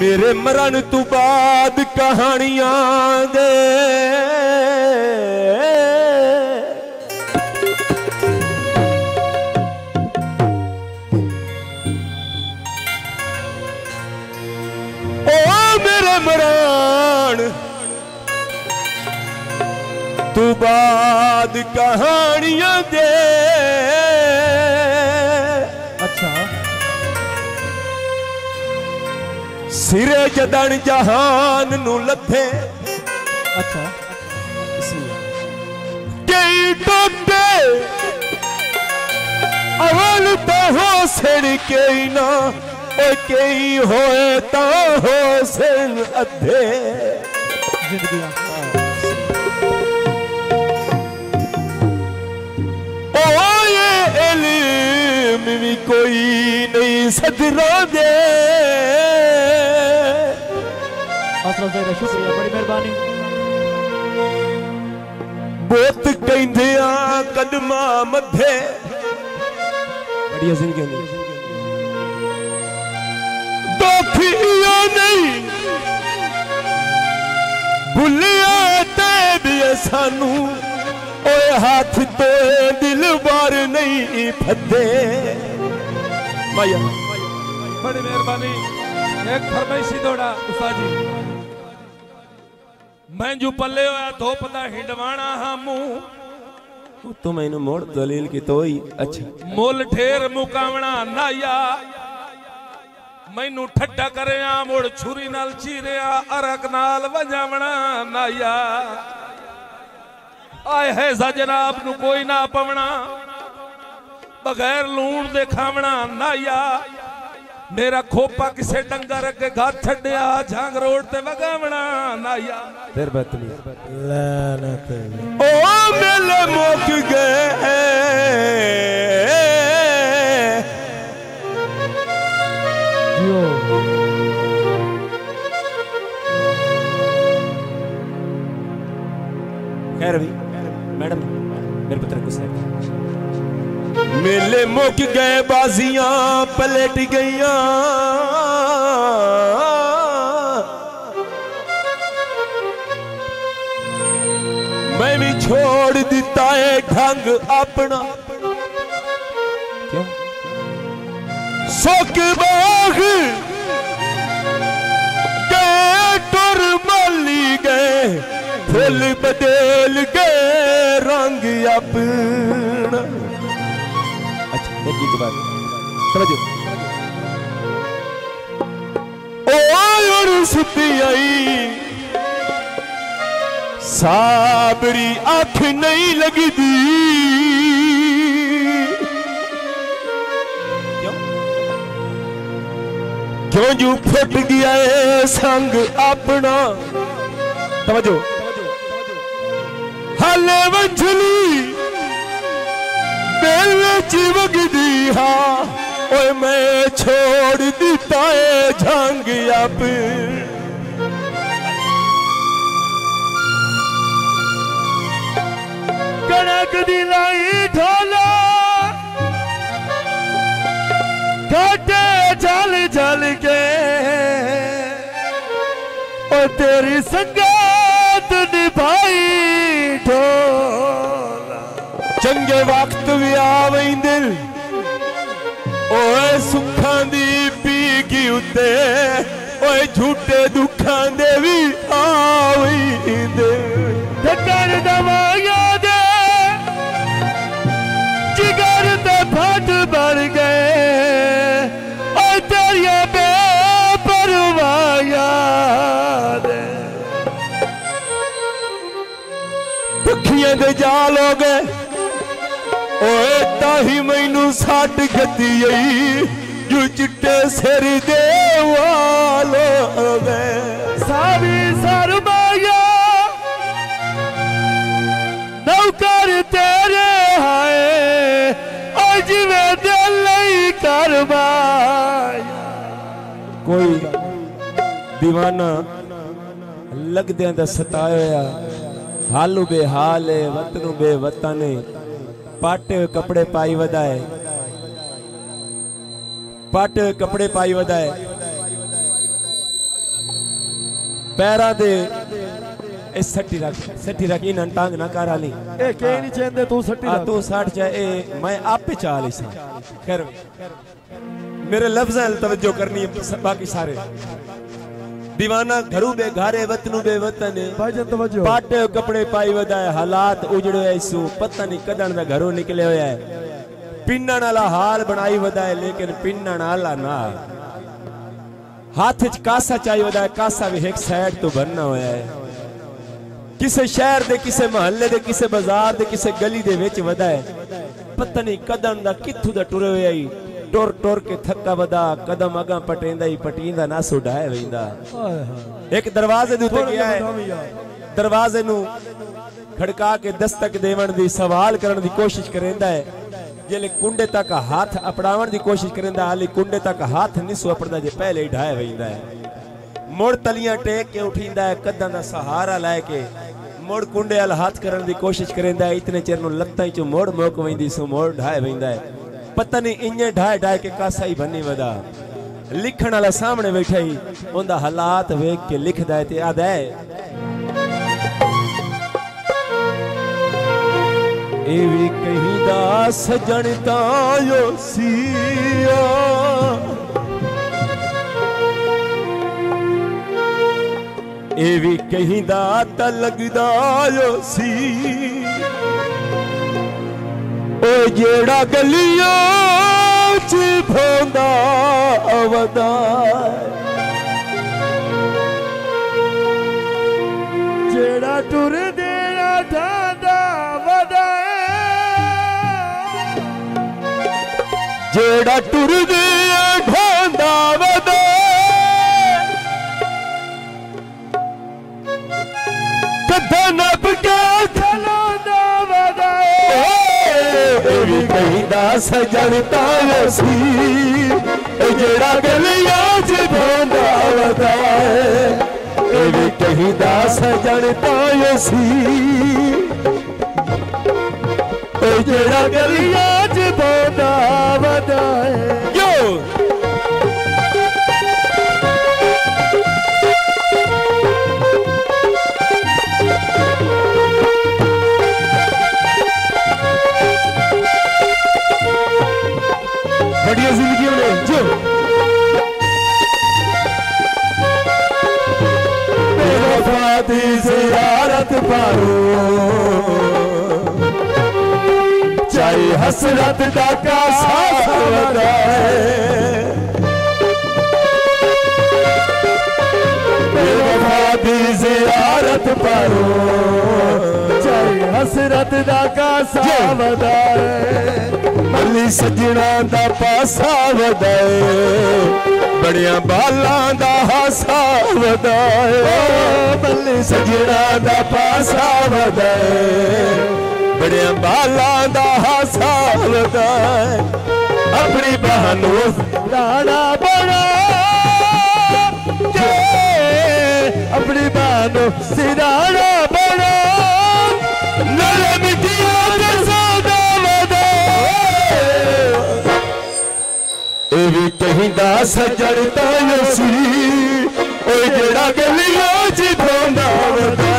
मेरे मरण तू बाद कहानियां दे तू बाद कहानियां दे। अच्छा सिरे जदन जहान नू लथे। अच्छा कई टोटे अवल तो हो सिर कई ना कई होए तो हो सिर अधे जिंदगी भी कोई नहीं सदरा दे। शुक्रिया बड़ी मेहरबानी। बहुत कहंदिया कदमा मथे बड़ी अजीम कहंदी दोखिया नहीं भुलिया ते भी सानू ओए हाथ तो दिल बार नहीं फते। बड़ी मेहरबानी। एक फरमाइशी दौड़ा उस्ताद जी मैं जो पल्ले होया तो पता हिंडवाना हमू तो मैंने मोड़ दलील की तो ही। अच्छा मोल ठेर मुकावना नाया मैनू ठट्टा करे आ मोड़ छुरी नाल चीरे आ अरक नाल वजावना नाया। आए है सजना आपनू कोई ना पवना बगैर लूण दे खावना नाया। मेरा खोपा किसे डंगर अगे गाथ छड्या झांग रोड ते वगावना नाया। तेर बतली लानत ओ मेले मुक गए जियो खैर भी मैडम मेरे पुत्र गुस्सा मेले मुक गए बाजियां पलट गईया मैं भी छोड़ दिता है ढंग अपना क्यों सोक बाग गए टुर मली गए फुल बदल गए रंग अपना। अच्छा एक गीत बात समझो ओ और सुती आई साबरी आँख नहीं लगती क्यों क्यों जो फट गया है संग अपना समझो हाले वंझली बेल चिवगदी हा ओए मैं छोड़ दिता है झंग आप कणक दिलाई ढोला घाटे जल जल के और तेरी संगत निभाई चंगे वक्त भी आवे दिल ओए सुखा दी पी की उते ओए झूठे दुखा दे भी आवे दिल धक्कर दवाया दे जिगर ते फट भर गए और तेरिया बेपरवाया दे दुखिया दे जा लोगे ओए ताही मैनू साट गती जो चिट्टे सिर दे वालो सावी सरमाया नौकर तेरे हाय और जिवे दिल नहीं करवाया कोई दीवाना लगदियां दा सताया हालू बेहाल है वतनू बेवतन पाटे हुए कपड़े पाई वदाए पाटे हुए कपड़े पाई वदाए पैरा दे ए सट्टी रख इनन टांग ना कर आली ए के नहीं चेंदे तू सट्टी रख तू सट जा ए मैं आपे चाल इस कर मेरे लफ्ज़ां अल तवज्जो करनी है बाकी सारे दीवाना घरू बे घारे वतनु बे वतन भाईजान तवज्जो पाट कपड़े पाई वदाए हालात उजड़े ऐसो पता नहीं कदन दा घरो निकले होया है पिनन वाला हाल बनाई वदाए लेकिन पिनन वाला ना हाथ च कासा चाहिए वदाए कासा भी एक साइड तो बनना होया है किसे शहर दे किसे महल्ले दे किसे बाजार दे किसे गली दे विच वदाए पता नहीं कदन दा कित्थू दा टुरे होया है टोर टोर के थक्का वदा कदम अगा पटेंदा ही पटींदा ना सुडाए वेंदा एक दरवाजे दे उते गया है दरवाजे नु खड़का के दस्तक देवन दी सवाल करन दी कोशिश करेंदा है जेले कुंडे तक हाथ अपड़ावन दी कोशिश करेंदा हाली कुंडे तक हाथ नहीं सो अपड़दा जे पहले ही ढाए वेंदा है मोड़ तलियां टेक के उठींदा है कदां दा सहारा लेके मोड़ कुंडे अल हाथ करन दी कोशिश करेंदा है इतने चेर नु लत्तां चो मोड़ मोक वेंदी सो मोड़ ढाए वेंदा है पता नहीं इंजे ढाए ढाए के कासा ही बनी वदा लिखण वाला सामने बैठा ही उनका हालात वेख के लिख दाए ते याद है एवी कहीं दा सजन तायो सिया एवी कहीं दा त लगदा यो सी ओ जेड़ा गलियां च भोंदा अवदा जेड़ा टुर देना ढांदा अवदा जेड़ा टुर देना ढांदा अवदा कदा ना बके चलो एवी कहीं दा सजन तायो सी जेड़ा गलियां च भोंदा अवदा एवी कहीं दा सजन तायो सी जेड़ा गलियां च भोंदा अवदा यो जियारत पारो चाहे हसरत डाका साथ वदाए बेवफा दी जियारत पारो चाहे हसरत डाका साथ वदाए अली सजना दा पासा वदाए बड़िया बालां दा हासा वदाए बल्ले सजना दा पासा वदाए बड़िया बालां दा हासा वदाए अपनी बहानू लाड़ा बड़ा अपनी बहानू सिराड़ा बड़ा नरम दिया सौदा वदाए एवी कहीं दा सजन तायो सी ओ जेड़ा गलियां च भोंदा अवदा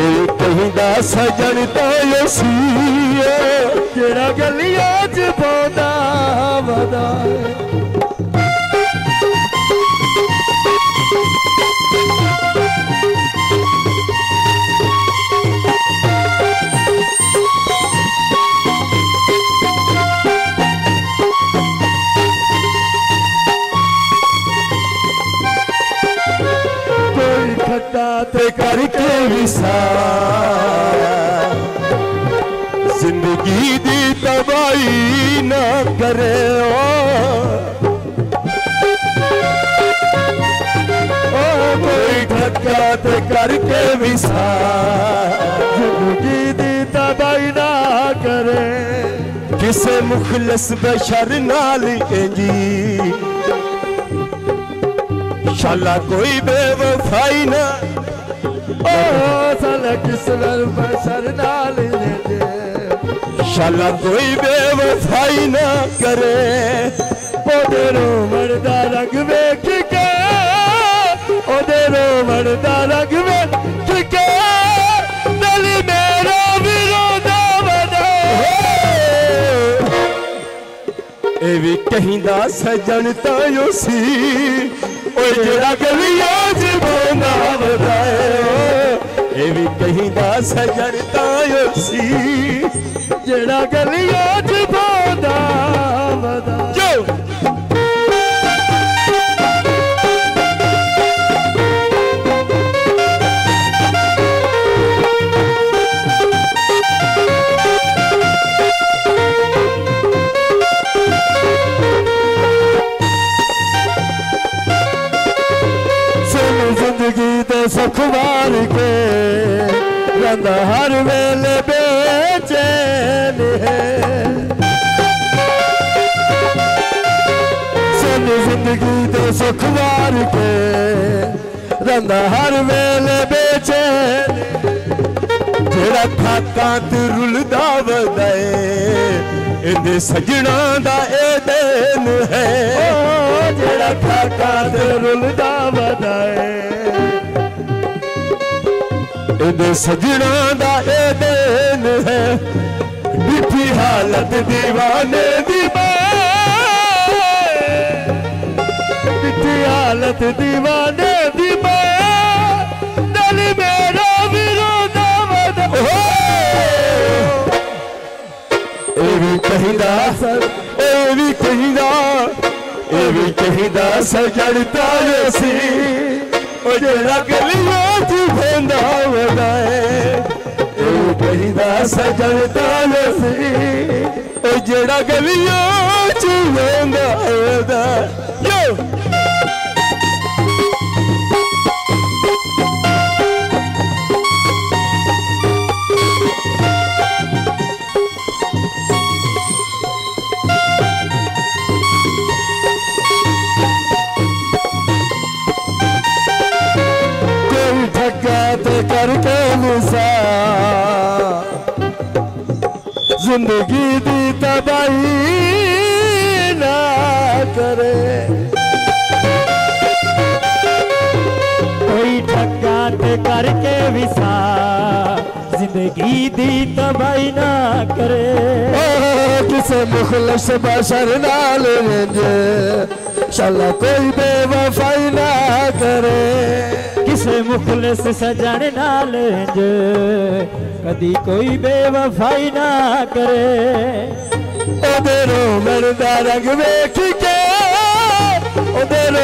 एवी कहीं दा सजन तायो सी ओ जेड़ा गलियां च भोंदा अवदा करके विसार जिंदगी दी तबाही ना करे ओ कोई ठक्का ते करके विसार जिंदगी दी तबाही ना करे किसे मुखलस बशर नाल इंजी शाला कोई बेवफाई ना ओ साला किसलर बसर नाल दे शाला कोई बेवफाई ना करे ओदे रोमन दा रंग वेख के ओदे रोमन कहिंदा सजन तायो सी ओ जड़ा कविया जीवना वदायो ए भी कहिंदा सजन तायो सी जड़ा कविया जीवना वदायो। सुखवार के रंदा हर वेले बेचैन है सन जिंदगी दे सुखवार के रंदा हर वेले बेचैन जेड़ा थाका ते रुलदा वदाए इंदे सजना दा ए देन है जेड़ा थाका ते रुलदा वदाए सजना दा ए देन है मिठी हालत दीवाने दी मिठी हालत दीवाने दी दिल मेरा विरोध ए भी कहिंदा सजड़ता सी ओ जड़ा गलिया तू फेंदा वदाए ए कहिंदा सजन तालसी ओ जड़ा गलिया तू फेंदा वदाए। जिंदगी दी तबाही ना करे कोई ठगा ते करके विसा जिंदगी दी तबाही ना करे किसी मुखलस बशर नाल रंजे शाला कोई बेवफाई ना करे किसे मुखलस सजन नाल रंजे कदी कोई बेवफाई ना करे उधरों मरदा रंग वेखी के दिल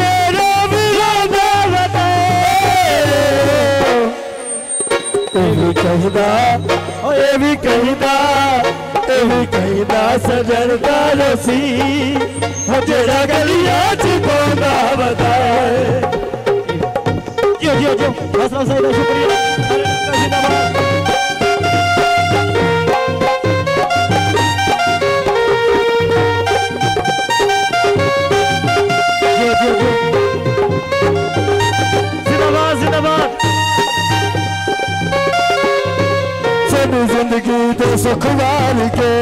मेरा विरोधा ए भी कहिंदा सजन तालसी हो जड़ा गलिया जीवना वदाए। जो बस शुक्रिया। सुखवार के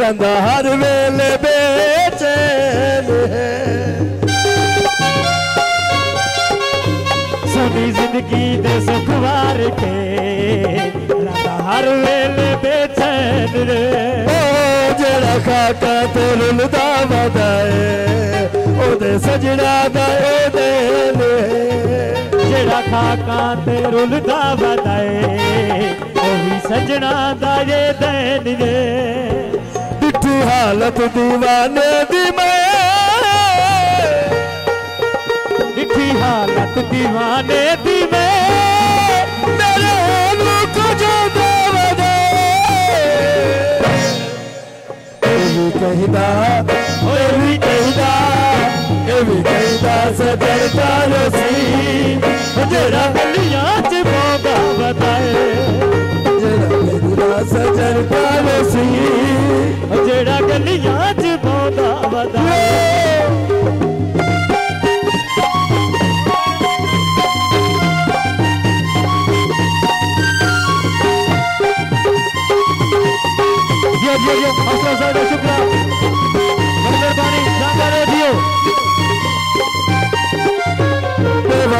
रंदा हर वेले बेचैन है सोनी जिंदगी दे सुखवार के रंदा हर वेले बेचैन रे ओ जड़ा खाका ते रुलदा वदाए ओदे सजना दा ए देन जड़ा खाका ते रुलदा वदाए सजना दाये दैन रे बिठी हालत दीवाने दी मैं बिठी हालत दीवाने दी मैं मेरे को जो दे ए भी कहिंदा सजन तालसी जड़ा गलियां च पौंदा वदाए सजन तालसी जड़ा गलियां च पौंदा वदाए। ये हौसला शुक्रिया मेहरबानी जानकारी दियो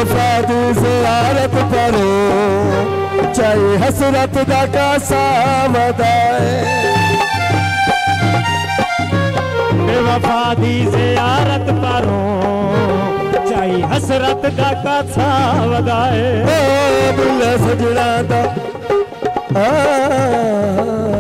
मुस्तफा दी ज़ियारत करो, चाहे हसरत दा कासा वदाए। बेवफा दी ज़ियारत करो, चाहे हसरत दा कासा वदाए। बुल्ला सजना दा